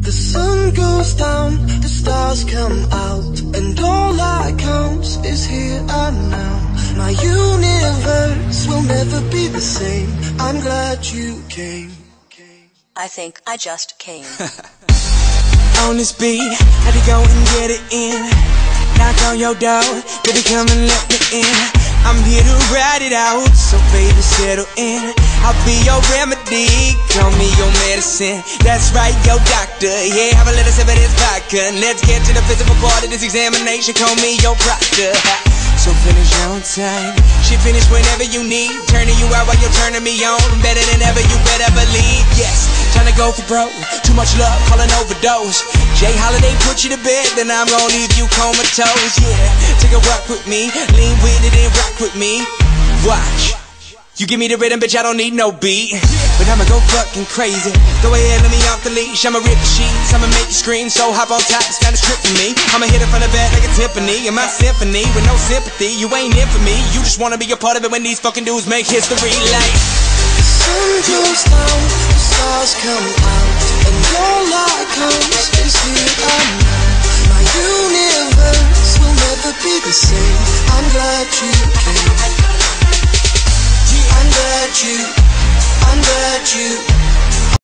The sun goes down, the stars come out, and all that counts is here and now. My universe will never be the same. I'm glad you came. I think I just came. On this beat, had to go and get it in. Knock on your door, baby, come and let me in. I'm here to ride it out, so baby, settle in. I'll be your remedy, call me your medicine. That's right, your doctor. Yeah, have a little sip of this vodka. Let's get to the physical part of this examination. Call me your proctor. So finish on time. She finish whenever you need. Turning you out while you're turning me on. Better than ever, you better believe. Yes, trying to go for broke. Too much love, call an overdose. Jay Holiday put you to bed, then I'm gonna leave you comatose. Yeah, take a rock with me, lean with it and rock with me. Watch, you give me the rhythm, bitch, I don't need no beat. But I'ma go fucking crazy. Go ahead, let me off the leash. I'ma rip the sheets, I'ma make you scream. So hop on top, it's kinda strip for me. I'ma hit it from the back like a Tiffany. In my symphony, with no sympathy, you ain't in for me. You just wanna be a part of it when these fucking dudes make history. Like, the sun goes down, the stars come out, and all that comes is here and now. My universe will never be the same. I'm glad you came. I'm glad you